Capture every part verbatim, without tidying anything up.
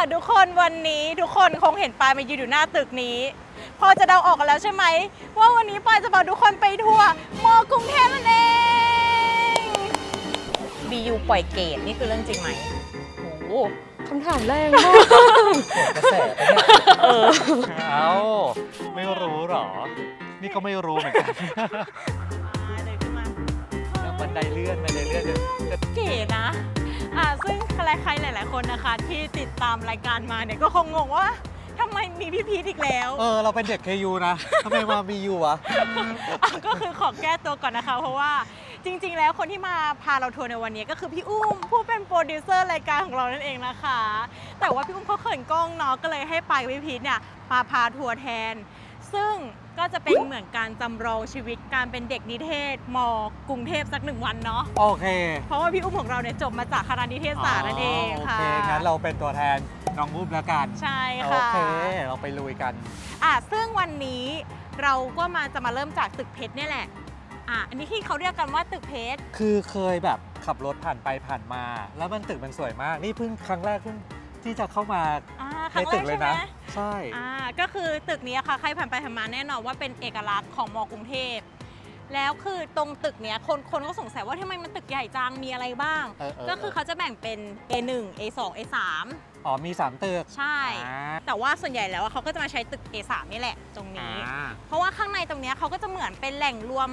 ค่ะทุกคนวันนี้ทุกคนคงเห็นปายมายืนอยู่หน้าตึกนี้พอจะเดาออกกันแล้วใช่ไหมว่าวันนี้ปายจะพาทุกคนไปทัวร์มอกรุงเทพนั่นเองบียูปล่อยเกตนี่คือเรื่องจริงไหมโอ้คำถามแรงมากกระแสเออเอ้าไม่รู้หรอนี่ก็ไม่รู้เหมือนกันบันไดเลื่อนบันไดเลื่อนเก๋นะอ่าซึ่งใครๆหลายๆคนนะคะที่ติดตามรายการมาเนี่ยก็คงงงว่าทำไมมีพี่พีทอีกแล้วเออเราเป็นเด็ก เค ยู นะทำไมมามียูวะก็คือขอแก้ตัวก่อนนะคะเพราะว่าจริงๆแล้วคนที่มาพาเราทัวร์ในวันนี้ก็คือพี่อุ้มผู้เป็นโปรดิวเซอร์รายการของเรานั่นเองนะคะแต่ว่าพี่อุ้มเขาเขินกล้องเนาะก็เลยให้ไปพี่พีทเนี่ยมาพาทัวร์แทนซึ่งก็จะเป็นเหมือนการจำลองชีวิตการเป็นเด็กนิเทศมกรุงเทพสักหนึ่งวันเนาะโอเคเพราะว่าพี่อุ้มของเราเนี่ยจบมาจากคณะนิเทศศาสตร์นั่นเองค่ะโอเคงั้นเราเป็นตัวแทนน้องอุ้มแล้วกันใช่ค่ะโอเคเราไปลุยกันอ่ะซึ่งวันนี้เราก็มาจะมาเริ่มจากตึกเพชรเนี่ยแหละอ่ะอันนี้ที่เขาเรียกกันว่าตึกเพชรคือเคยแบบขับรถผ่านไปผ่านมาแล้วมันตึกมันสวยมากนี่เพิ่งครั้งแรกเพิ่งที่จะเข้ามาในตึกเลยนะใช่ก็คือตึกนี้ค่ะใครผ่านไปผ่านมาแน่นอนว่าเป็นเอกลักษณ์ของมอกรุงเทพแล้วคือตรงตึกนี้คนคนก็สงสัยว่าทำไมมันตึกใหญ่จังมีอะไรบ้างก็คือเขาจะแบ่งเป็น เอ หนึ่ง เอ สอง เอ สาม อ๋อมีสามตึกใช่แต่ว่าส่วนใหญ่แล้วเขาก็จะมาใช้ตึก เอ สาม นี่แหละตรงนี้เพราะว่าข้างในตรงนี้เขาก็จะเหมือนเป็นแหล่งรวม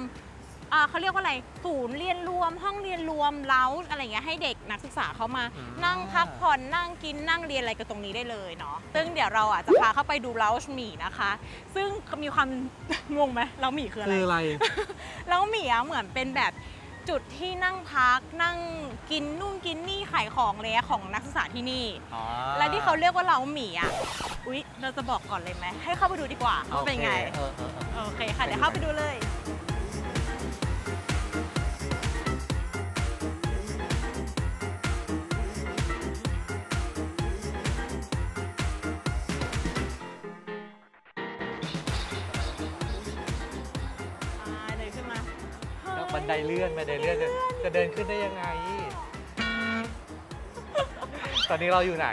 เขาเรียกว่าอะไรศูนย์เรียนรวมห้องเรียนรวมเล้าอะไรเงี้ยให้เด็กนักศึกษาเขามานั่งพักผ่อนนั่งกินนั่งเรียนอะไรกันตรงนี้ได้เลยเนาะซึ่งเดี๋ยวเราอ่ะจะพาเข้าไปดูเล้าหมี่นะคะซึ่งมีความงงไหมเล้าหมี่คืออะไรคืออะไรเล้าหมี่อ่ะเหมือนเป็นแบบจุดที่นั่งพักนั่งกินนู่นกินนี่ขายของเลยของนักศึกษาที่นี่และที่เขาเรียกว่าเล้าหมี่อ่ะอุ๊ยเราจะบอกก่อนเลยไหมให้เข้าไปดูดีกว่าว่าเป็นไงโอเคค่ะเดี๋ยวเข้าไปดูเลยบันไดเลื่อนบันไดเลื่อนจะเดินขึ้นได้ยังไงตอนนี้เราอยู่ไหน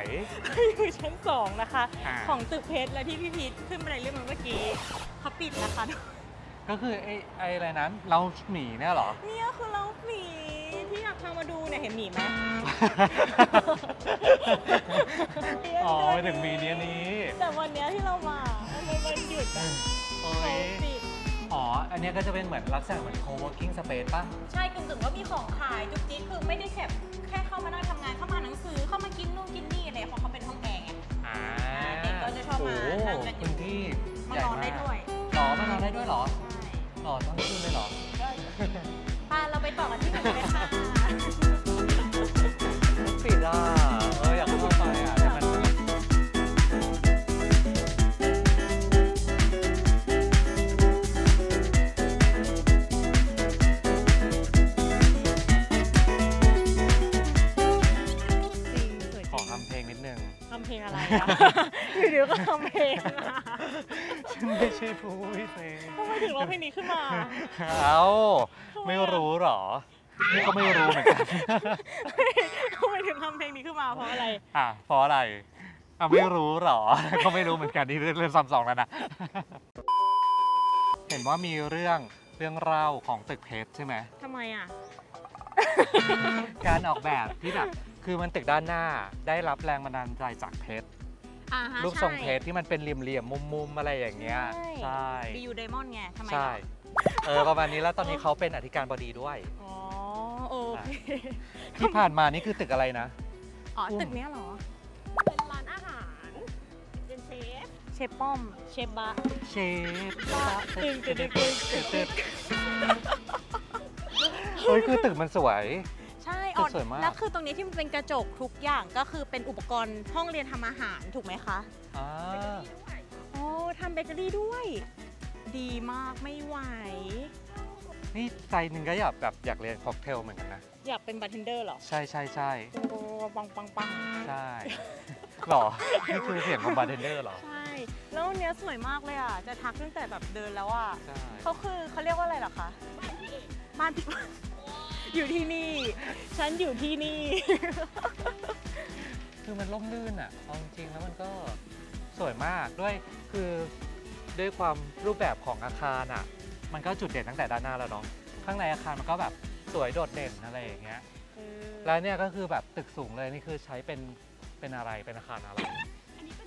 อยู่ชั้นสองนะคะของตึกเพชรและที่พี่พีทขึ้นบันไดเลื่อนเมื่อกี้เขาปิดนะคะก็คือไอ้ไอ้อะไรนั้นเราหมีเนี่ยหรอเนี่ยคือเราหมีที่อยากพามาดูเนี่ยเห็นหมีไหมอ๋อไปถึงหมีเนี้ยนี้แต่วันนี้ที่เรามามันวันหยุดปิดอ๋อ อันนี้ก็จะเป็นเหมือนลักษณะเหมือน co-working space ป่ะใช่กึ่งๆว่ามีของขายจุ๊กจิ๊กคือไม่ได้แค่แค่เข้ามานั่งทำงานเข้ามาหนังสือเข้ามากินนู่นกินนี่อะไรของเขาเป็นห้องแอร์อ่าเด็กก็จะชอบมานั่งกันอยู่ที่มานอนได้ด้วยหรอมานอนได้ด้วยหรอหรอทั้งคืนเลยหรอได้ป่ะเราไปต่อกันที่หนึ่งเลยค่ะปิดอ่ะเอออยากเข้าไปอ่ะอยู่เดี๋ยวก็ทำเพลงนะฉันไม่ใช่ผู้วิเศษทำไมถึงร้องเพลงนี้ขึ้นมาเอ้าไม่รู้หรอนี่ก็ไม่รู้เหมือนกันทำไมถึงทำเพลงนี้ขึ้นมาเพราะอะไรอ่ะเพราะอะไรอ่ะไม่รู้หรอก็ไม่รู้เหมือนกันนี่เริ่มซ้ำสองแล้วนะเห็นว่ามีเรื่องเรื่องเล่าของตึกเพชรใช่ไหมทำไมอ่ะการออกแบบที่แบบคือมันตึกด้านหน้าได้รับแรงบันดาลใจจากเพชรรูปทรงเพชรที่มันเป็นเหลี่ยมๆมุมๆอะไรอย่างเงี้ยใช่บียูไดมอนด์ไงทำไมใช่เออประมาณนี้แล้วตอนนี้เขาเป็นอธิการบดีด้วยอ๋อโอเคที่ผ่านมานี่คือตึกอะไรนะอ๋อตึกเนี้ยเหรอเป็นร้านอาหารเป็นเชฟเชฟป้อมเชฟบะเชฟบะตึกตึกตึกตึกเฮ้ยคือตึกมันสวยใช่ออดแล้วคือตรงนี้ที่มันเป็นกระจกทุกอย่างก็คือเป็นอุปกรณ์ห้องเรียนทำอาหารถูกไหมคะอ๋อโอ้ทำเบเกอรี่ด้วยดีมากไม่ไหวนี่ใจหนึ่งก็อยากแบบอยากเรียนค็อกเทลเหมือนกันนะอยากเป็นบาร์เทนเดอร์หรอใช่ใช่ใช่โอ้ปังปังปังใช่หรอนี่คือเสียงของบาร์เทนเดอร์หรอใช่แล้วเนี้ยสวยมากเลยอ่ะจะทักตั้งแต่แบบเดินแล้วอ่ะเขาคือเขาเรียกว่าอะไรหรอคะบ้านพี่อยู่ที่นี่ฉันอยู่ที่นี่ คือมันร่มรื่นอ่ะเอาจริงแล้วมันก็สวยมากด้วยคือด้วยความรูปแบบของอาคารอ่ะมันก็จุดเด่นตั้งแต่ด้านหน้าแล้วเนาะข้างในอาคารมันก็แบบสวยโดดเด่นอะไรอย่างเงี้ยแล้วเนี่ยก็คือแบบตึกสูงเลยนี่คือใช้เป็นเป็นอะไรเป็นอาคารอะไร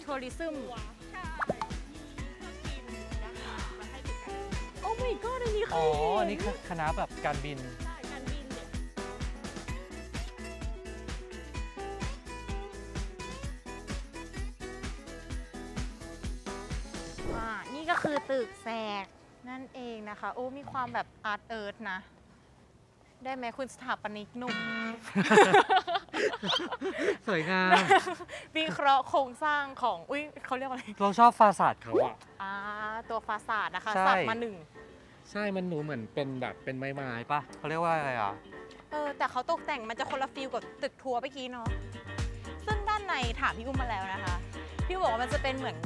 ทัวริซึมโอ้ไม่ก็อันนี้คืออ๋ออันนี้คือคณะแบบการบินนี่ก็คือตึกแสกนั่นเองนะคะโอ้มีความแบบอาร์ตเอิร์ธนะได้ไหมคุณสถาปนิกหนุ่มสวยงามวิเคราะห์โครงสร้างของอุ้ยเขาเรียกอะไรเราชอบฟาซาดเขาอะอ่าตัวฟาซาดนะคะสับมาหนึ่งใช่มันหนูเหมือนเป็นแบบเป็นไม้ไม้ป่ะเขาเรียกว่าอะไรอ่ะเออแต่เขาตกแต่งมันจะคนละฟีลกับตึกทัวร์เมื่อกี้เนาะซึ่งด้านในถามพี่อุ้มมาแล้วนะคะพี่บอกว่ามันจะเป็นเหมือน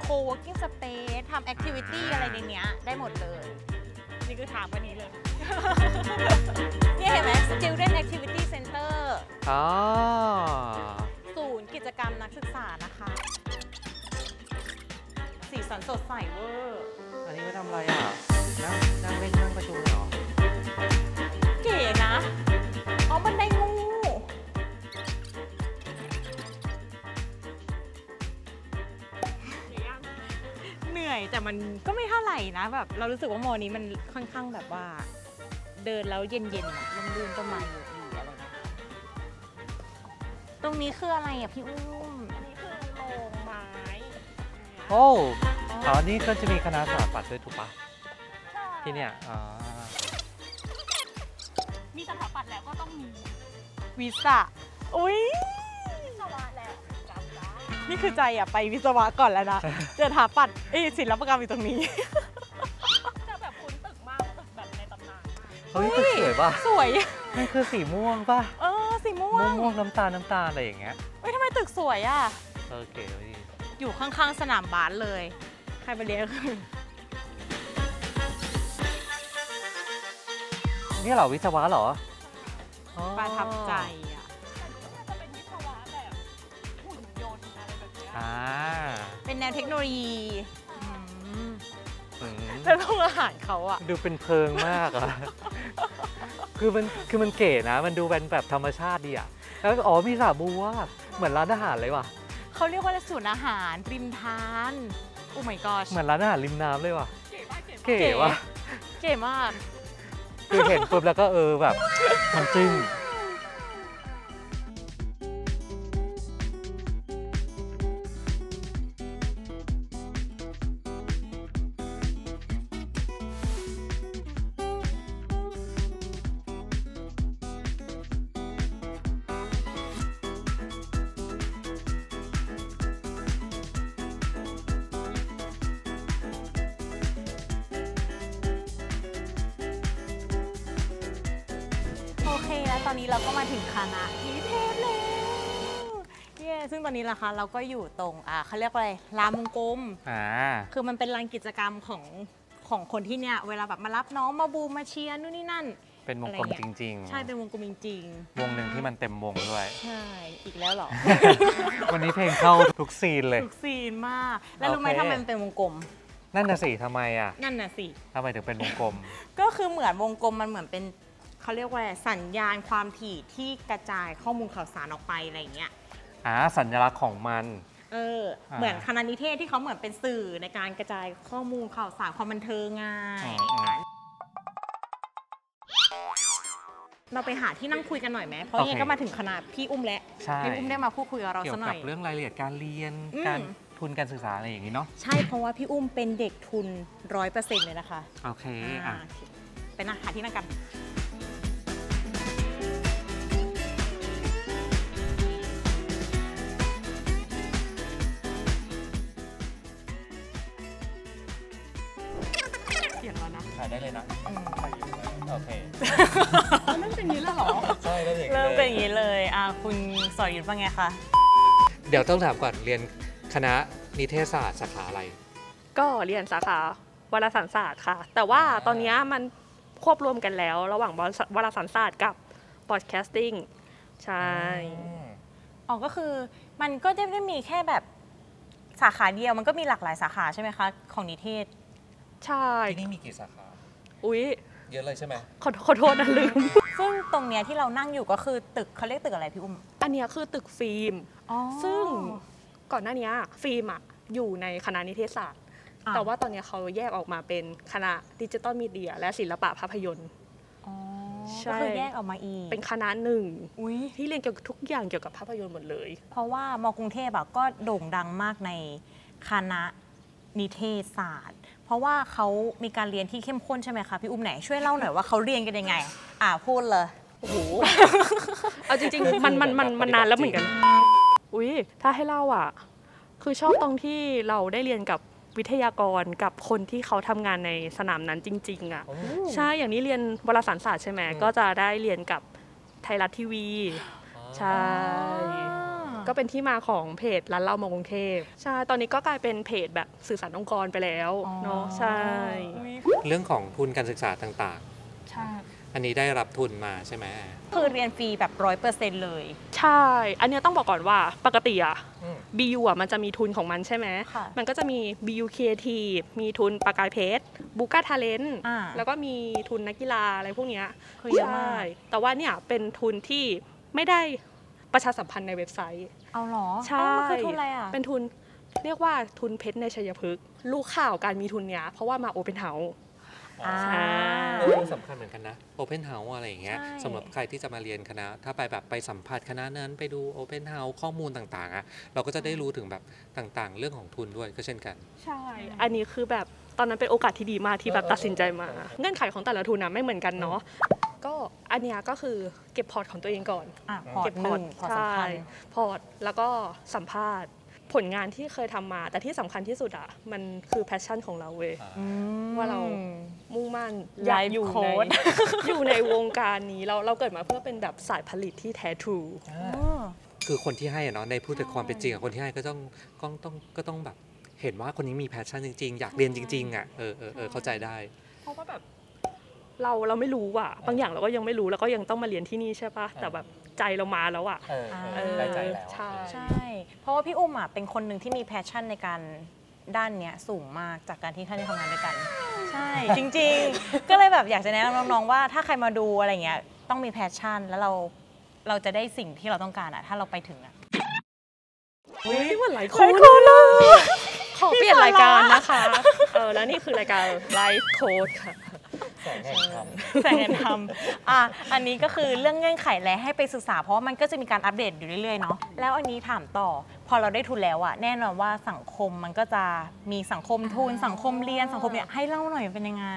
โคเวิร์กกิ้งสเปซทำแอคทิวิตี้อะไรในนี้ได้หมดเลยนี่คือถามวันนี้เลยนี่เห็นไหม Student Activity Center อ๋อศูนย์กิจกรรมนักศึกษานะคะสีสันสดใสเวอร์อันนี้ไม่ทำอะไรอ่ะนั่งนั่งเล่นนั่งประชุมเหรอเก๋นะอ๋อมันได้งูเหนื่อยแต่มันก็ไม่เท่าไหร่นะแบบเรารู้สึกว่ามอนี้มันค่อนข้างแบบว่าเดินแล้วเย็นๆร่มรื่นต้นไม้อยู่ดีอะไรเงี้ยตรงนี้คืออะไรอ่ะพี่อุ้มนี่คือโรงไม้โอ้อ๋อนี่ก็จะมีคณะสถาปัตย์ด้วยถูกปะที่เนี่ยอ๋อมีสถาปัตย์แล้วก็ต้องมีวิศวะอุ้ยวิศวะแหละนี่คือใจอ่ะไปวิศวะก่อนแล้วนะเจอสถาปัตย์เอ้ยศิลปกรรมอยู่ตรงนี้จะแบบคุ้นตึกมากตึกแบบในตำนานเฮ้ยตึกสวยป่ะสวยมันคือสีม่วงป่ะเออสีม่วงม่วงน้ำตาลน้ำตาลอะไรอย่างเงี้ยเฮ้ยทำไมตึกสวยอ่ะเออเก๋ดีอยู่ข้างๆสนามบาสเลยใครไปเรียนนี่เหรอวิศวะเหรอประทับใจอ่ะจะเป็นวิศวะแบบหุ่นยนต์อะไรแบบนี้อ่าเป็นแนวเทคโนโลยีแล้วต้องอาหารเขาอะดูเป็นเพลิงมากอะคือมันคือมันเก๋นะมันดูเป็นแบบธรรมชาติดีอะแล้วอ๋อมีสระบัวเหมือนร้านอาหารเลยว่ะเขาเรียกว่าศูนย์อาหารริมทานโอ้ my god เหมือนร้านอาหารริมน้ำเลยว่ะเก๋ว่ะเก๋มากคือเห็นปุ๊บแล้วก็เออแบบมันจึ้งโอเคแล้วตอนนี้เราก็มาถึงคณะนิเทศแล้วเย้ซึ่งตอนนี้นะคะเราก็อยู่ตรงอ่าเขาเรียกว่าอะไรลานวงกลมอ่าคือมันเป็นลานกิจกรรมของของคนที่เนี่ยเวลาแบบมารับน้องมาบูมมาเชียร์นู่นนี่นั่นเป็นวงกลมจริงๆใช่เป็นวงกลมจริงๆวงหนึ่งที่มันเต็มวงด้วยใช่อีกแล้วหรอ วันนี้เพลงเข้าทุกซีนเลยทุกซีนมากแล้วรู้ไหมทำไมมันเป็นวงกลมนั่นน่ะสิทำไมอ่ะนั่นน่ะสิทำไมถึงเป็นวงกลมก็คือเหมือนวงกลมมันเหมือนเป็นเขาเรียกว่าสัญญาณความถี่ที่กระจายข้อมูลข่าวสารออกไปอะไรอย่างเงี้ยอ่าสัญลักษณ์ของมันเออเหมือนคณะนิเทศที่เขาเหมือนเป็นสื่อในการกระจายข้อมูลข่าวสารความบันเทิงไงเราไปหาที่นั่งคุยกันหน่อยไหมเพราะยังก็มาถึงขนาดพี่อุ้มแล้วพี่อุ้มได้มาพูดคุยกับเราสักหน่อยเกี่ยวกับเรื่องรายละเอียดการเรียนการทุนการศึกษาอะไรอย่างนี้เนาะใช่เพราะว่าพี่อุ้มเป็นเด็กทุนร้อยเปอร์เซ็นต์เลยนะคะโอเคอ่ะไปนั่งหาที่นั่งกันได้เลยนะโอเคเริ่มเป็นอย่างนี้แล้วเหรอใช่เริ่มเป็นอย่างนี้เลยคุณสอยุทธว่าไงคะเดี๋ยวต้องถามก่อนเรียนคณะนิเทศศาสตร์สาขาอะไรก็เรียนสาขาวารสารศาสตร์ค่ะแต่ว่าตอนนี้มันควบรวมกันแล้วระหว่างวารสารศาสตร์กับพอดแคสติ้งใช่อ๋อก็คือ มันก็ได้ได้มีแค่แบบสาขาเดียวมันก็มีหลากหลายสาขาใช่ไหมคะของนิเทศใช่ที่นี่มีกี่สาขาอุ๊ยเยอะเลยใช่ไหมขอขอโทษนะลืมซึ่งตรงเนี้ยที่เรานั่งอยู่ก็คือตึกเขาเรียกตึกอะไรพี่อุ้มอันเนี้ยคือตึกฟิล์มซึ่งก่อนหน้านี้ฟิล์มอะอยู่ในคณะนิเทศศาสตร์แต่ว่าตอนนี้เขาแยกออกมาเป็นคณะดิจิตอลมีเดียและศิลปะภาพยนตร์ก็คือแยกออกมาอีกเป็นคณะหนึ่งที่เรียนเกี่ยวกับทุกอย่างเกี่ยวกับภาพยนตร์หมดเลยเพราะว่าม.กรุงเทพอะก็โด่งดังมากในคณะนิเทศศาสตร์เพราะว่าเขามีการเรียนที่เข้มข้นใช่ไหมคะพี่อุ้มไหนช่วยเล่าหน่อยว่าเขาเรียนกันยังไงอ่าพูดเลยโอ้โหเอาจริงๆมันมันมันมันนานแล้วเหมือนกันอุ้ยถ้าให้เล่าอ่ะคือชอบตรงที่เราได้เรียนกับวิทยากรกับคนที่เขาทำงานในสนามนั้นจริงๆอ่ะใช่อย่างนี้เรียนวารสารศาสตร์ใช่ไหมก็จะได้เรียนกับไทยรัฐทีวีใช่ก็เป็นที่มาของเพจร้านเล่ามากรุงเทพใช่ตอนนี้ก็กลายเป็นเพจแบบสื่อสารองค์กรไปแล้วเนาะใช่เรื่องของทุนการศึกษาต่างๆใช่อันนี้ได้รับทุนมาใช่ไหมคือเรียนฟรีแบบร้อยเปอร์เซ็นต์เลยใช่อันนี้ต้องบอกก่อนว่าปกติอะบียูอะมันจะมีทุนของมันใช่ไหมมันก็จะมีบียูครีเอทีฟมีทุนประกายเพชรบูก้าทาเลนต์แล้วก็มีทุนนักกีฬาอะไรพวกเนี้ยใช่แต่ว่าเนี่ยเป็นทุนที่ไม่ได้ประชาสัมพันธ์ในเว็บไซต์เอาหรอใช่มันคือทุนอะไรอะเป็นทุนเรียกว่าทุนเพชรในชัยพฤกษ์ลูกข่าวการมีทุนเนี้ยเพราะว่ามาโอเปนเฮาส์ใช่สำคัญเหมือนกันนะโอเพนเฮาส์อะไรอย่างเงี้ยสำหรับใครที่จะมาเรียนคณะถ้าไปแบบไปสัมผัสคณะนั้นไปดูโอเพนเฮาส์ข้อมูลต่างๆอ่ะเราก็จะได้รู้ถึงแบบต่างๆเรื่องของทุนด้วยก็เช่นกันใช่อันนี้คือแบบตอนนั้นเป็นโอกาสที่ดีมากที่แบบตัดสินใจมาเงื่อนไขของแต่ละทุนนะไม่เหมือนกันเนาะก็อันนี้ก็คือเก็บพอร์ตของตัวเองก่อนเก็บพอร์ตใช่พอร์ตแล้วก็สัมภาษณ์ผลงานที่เคยทำมาแต่ที่สำคัญที่สุดอะมันคือแพชชั่นของเราเว้ยว่าเรามุ่งมั่นอยากอยู่ในอยู่ในวงการนี้เราเราเกิดมาเพื่อเป็นแบบสายผลิตที่แท้ทรูคือคนที่ให้เนาะในพูดแต่ความเป็นจริงอะคนที่ให้ก็ต้องก็ต้องก็ต้องแบบเห็นว่าคนนี้มีแพชชั่นจริงๆอยากเรียนจริงๆอะเออเออเออเข้าใจได้เพราะว่าแบบเราเราไม่รู้อะบางอย่างเราก็ยังไม่รู้แล้วก็ยังต้องมาเรียนที่นี่ใช่ปะแต่แบบใจเรามาแล้วอ่ะได้ใจแล้วใช่ใช่เพราะว่าพี่อุ้มอ่ะเป็นคนหนึ่งที่มีแพชชั่นในการด้านเนี้ยสูงมากจากการที่ท่านได้ทำงานด้วยกันใช่จริงๆก็เลยแบบอยากจะแนะนำน้องๆว่าถ้าใครมาดูอะไรเงี้ยต้องมีแพชชั่นแล้วเราเราจะได้สิ่งที่เราต้องการอ่ะถ้าเราไปถึงอ่ะเฮ้ยมันหลายคนเลยขอเปลี่ยนรายการนะคะเออแล้วนี่คือรายการไลฟ์โค้ชค่ะแสงแห่งธรรมแสงแห่งธรรมอ่ะอันนี้ก็คือเรื่องเงื่อนไขและให้ไปศึกษาเพราะมันก็จะมีการอัปเดตอยู่เรื่อยๆเนาะแล้วอันนี้ถามต่อพอเราได้ทุนแล้วอะแน่นอนว่าสังคมมันก็จะมีสังคมทุนสังคมเรียนสังคมเนี่ยให้เล่าหน่อยเป็นยังไง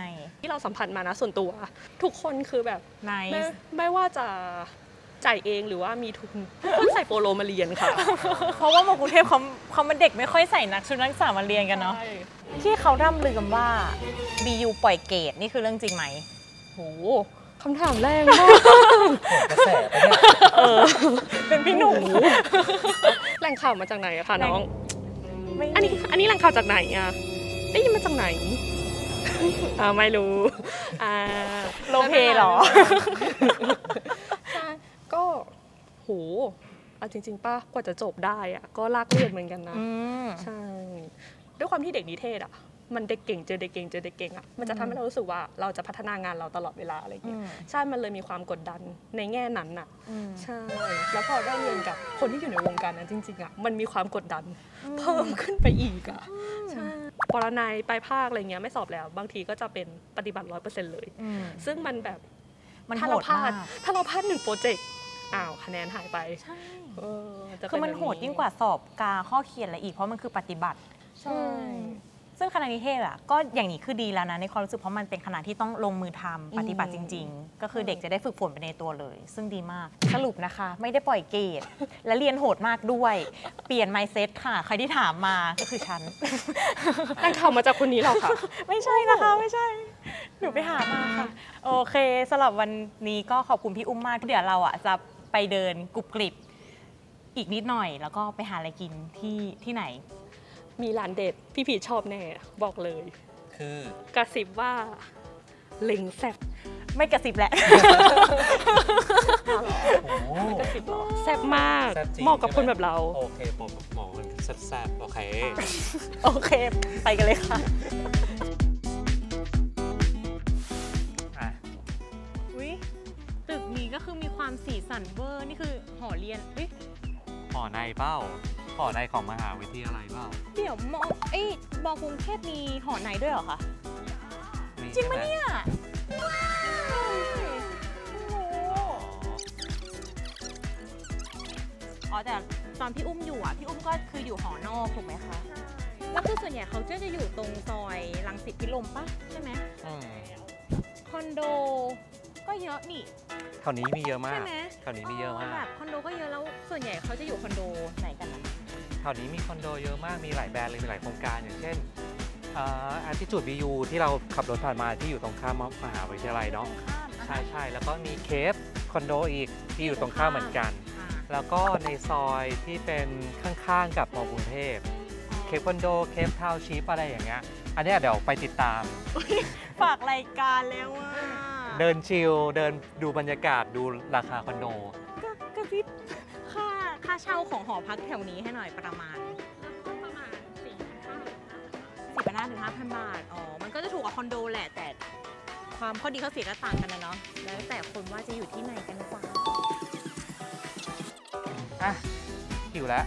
ที่เราสัมผัสมานะส่วนตัวทุกคนคือแบบไม่ว่าจะจ่ายเองหรือว่ามีทุนคนใส่โปโลมาเรียนค่ะเพราะว่าม.กรุงเทพเขาเขามันเด็กไม่ค่อยใส่นักชุดนักศึกษามาเรียนกันเนาะที่เขาร่ำลือกันว่า บี ยู ปล่อยเกรดนี่คือเรื่องจริงไหมโหคำถามแรงมากกระแสเป็นพี่หนุ่มแหล่งข่าวมาจากไหนอะคะน้องอันนี้อันนี้แหล่งข่าวจากไหนอะได้ยินมาจากไหนอ่าไม่รู้อ่าโลเพหรอก็โหเอาจริงๆป้ากว่าจะจบได้อะก็ลากเลือดเหมือนกันนะใช่ด้วยความที่เด็กนิเทศอ่ะมันเด็กเก่งเจอเด็กเก่งเจอเด็กเก่งอ่ะมันจะทำให้เรารู้สึกว่าเราจะพัฒนางานเราตลอดเวลาอะไรอย่างเงี้ยใช่มันเลยมีความกดดันในแง่นั้นอ่ะใช่แล้วพอได้เรียนกับคนที่อยู่ในวงการนั้นจริงๆอ่ะมันมีความกดดันเพิ่มขึ้นไปอีกอ่ะใช่ปรนัยปลายภาคอะไรเงี้ยไม่สอบแล้วบางทีก็จะเป็นปฏิบัติร้อยเปอร์เซ็นต์เลยซึ่งมันแบบถ้าเราพลาดถ้าเราพลาดหนึ่งโปรเจกต์อ้าวคะแนนหายไปใช่คือมันโหดยิ่งกว่าสอบกาข้อเขียนอะไรอีกเพราะมันคือปฏิบัติใช่ซึ่งคณะนิเทศอ่ะก็อย่างนี้คือดีแล้วนะในความรู้สึกเพราะมันเป็นคณะที่ต้องลงมือทำปฏิบัติจริงๆก็คือเด็กจะได้ฝึกฝนไปในตัวเลยซึ่งดีมากสรุปนะคะไม่ได้ปล่อยเกรดและเรียนโหดมากด้วยเปลี่ยน mindset ค่ะใครที่ถามมาก็คือฉันนั่นข่าวมาจากคนนี้หรอค่ะไม่ใช่นะคะไม่ใช่หนูไปหามาค่ะโอเคสำหรับวันนี้ก็ขอบคุณพี่อุ้มมากเดี๋ยวเราอ่ะจะไปเดินกรุบกริบอีกนิดหน่อยแล้วก็ไปหาอะไรกินที่ที่ไหนมีร้านเด็ดพี่ผีชอบแน่บอกเลยคือกระซิบว่าเล้งแซ่บ ไม่กระซิบแหละแซ่บมากเหมาะกับคนแบบเราโอเคหมอหมอแซ่บๆโอเคโอเคไปกันเลยค่ะอุ้ยตึกนี้ก็คือมีความสีสันเวอร์นี่คือหอเรียนเฮ้ยหอในเป้าหอในของมหาวิทยาลัยเป้าเดี๋ยวมอไอ้มอกรุงเทพมีหอในด้วยเหรอคะจริงปะเนี่ยอ๋อแต่ตอนพี่อุ้มอยู่อ่ะพี่อุ้มก็คืออยู่หอนอกถูกไหมคะแล้วคือส่วนใหญ่เขาจะจะอยู่ตรงซอยรังสิตพิรมป่ะใช่ไหมคอนโดก็เยอะนี่แถวนี้มีเยอะมากใช่ไหมแถวนี้มีเยอะมากแบบคอนโดก็เยอะแล้วส่วนใหญ่เขาจะอยู่คอนโดไหนกันนะแถวนี้มีคอนโดเยอะมากมีหลายแบรนด์เลยมีหลายโครงการอย่างเช่นอาทิจุดวิวที่เราขับรถผ่านมาที่อยู่ตรงข้ามมหาวิทยาลัยเนาะใช่ใช่แล้วก็มีเคฟคอนโดอีกที่อยู่ตรงข้ามเหมือนกันแล้วก็ในซอยที่เป็นข้างๆกับมอกรุงเทพเคฟคอนโดเคฟทาวน์ชิปอะไรอย่างเงี้ยอันนี้เดี๋ยวไปติดตามฝากรายการแล้วว่าเดินชิลเดินดูบรรยากาศดูราคาคอนโดกระซิบค่าค่าเช่าของหอพักแถวนี้ให้หน่อยประมาณประมาณสี่พันห้าสี่พันห้าถึงห้าพันบาทอ๋อมันก็จะถูกกว่าคอนโดแหละแต่ความข้อดีข้อเสียก็ต่างกันนะเนาะแล้วแต่คนว่าจะอยู่ที่ไหนกันจ้ะอ่ะหิวแล้ว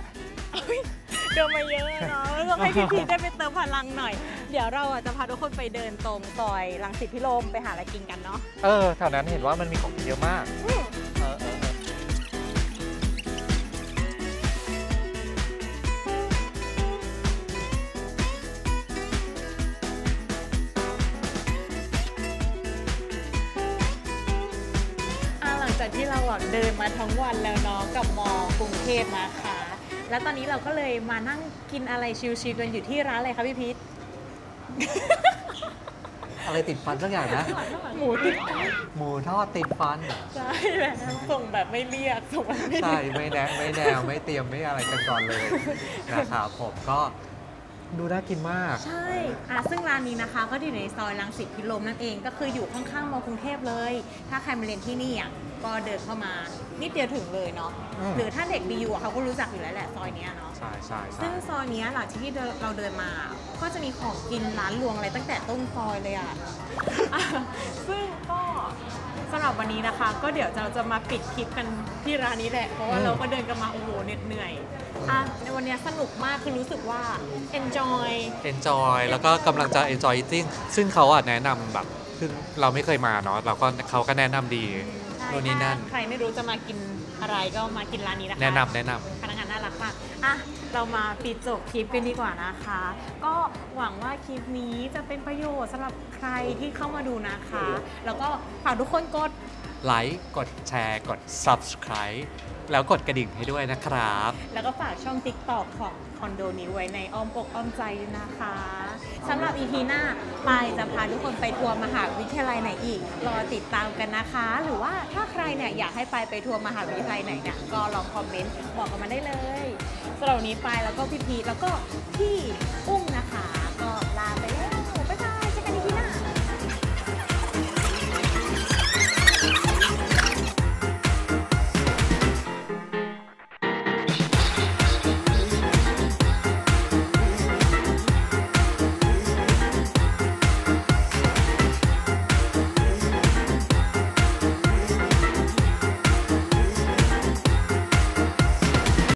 เดินมาเยอะเนาะต้องให้พี่พีได้ไปเติมพลังหน่อยเดี๋ยวเราจะพาทุกคนไปเดินตรงซอยรังสิตพิรมไปหาอะไรกินกันเนาะเออแถวนั้นเห็นว่ามันมีของเยอะมากหลังจากที่เราเดินมาทั้งวันแล้วเนาะกับมอกรุงเทพนะคะแล้วตอนนี้เราก็เลยมานั่งกินอะไรชิลๆกันอยู่ที่ร้านอะไรคะพี่พีทอะไรติดฟันสักอย่างนะหมูติดหมูทอดติดฟันใช่แบบส่งแบบไม่เรียกส่งใช่ไม่แนะไม่แนวไม่เตรียมไม่อะไรกันก่อนเลยนะครับผมก็ดูน่ากินมากใช่อ่ะซึ่งร้านนี้นะคะก็อยู่ในซอยรังสิตพิรมนั่นเองก็คืออยู่ข้างๆมอกรุงเทพเลยถ้าใครมาเรียนที่นี่อ่ะก็เดินเข้ามานิดเดียวถึงเลยเนาะหรือถ้าเด็กบียูเขาก็รู้จักอยู่แล้วแหละซอยนี้เนาะใช่ใช่ซึ่งซอยนี้หลังจากที่เราเดินมาก็จะมีของกินร้านรวงอะไรตั้งแต่ต้นซอยเลยอ่ะซึ่งก็สำหรับวันนี้นะคะก็เดี๋ยวเราจะมาปิดคลิปกันที่ร้านนี้แหละเพราะว่าเราก็เดินกันมาโอ้โหเหนื่อยในวันนี้สนุกมากคือรู้สึกว่า enjoy enjoy แล้วก็กำลังจะ enjoy eating ซึ่งเขาอ่ะแนะนำแบบคือเราไม่เคยมาเนาะเราก็เขาก็แนะนำดีโน่นนี่นั่นใครไม่รู้จะมากินอะไรก็มากินร้านนี้นะคะแนะนำแนะนำพนักงานน่ารักมากอ่ะเรามาปิดจบคลิปกันดีกว่านะคะก็หวังว่าคลิปนี้จะเป็นประโยชน์สำหรับใครที่เข้ามาดูนะคะแล้วก็ฝากทุกคนกดไลค์กดแชร์กด ซับสไครบ์ แล้วกดกระดิ่งให้ด้วยนะครับแล้วก็ฝากช่อง ติ๊กต็อก ของคอนโดนี้ไว้ในอ้อมอกอ้อมใจนะคะสำหรับอีพีหน้าปายจะพาทุกคนไปทัวร์มหาวิทยาลัยไหนอีกรอติดตามกันนะคะหรือว่าถ้าใครเนี่ยอยากให้ปายไปทัวร์มหาวิทยาลัยไหนเนี่ยก็ลองคอมเมนต์บอกกันมาได้เลยสำหรับวันนี้ปายแล้วก็พี่พีแล้วก็พี่อุ้ม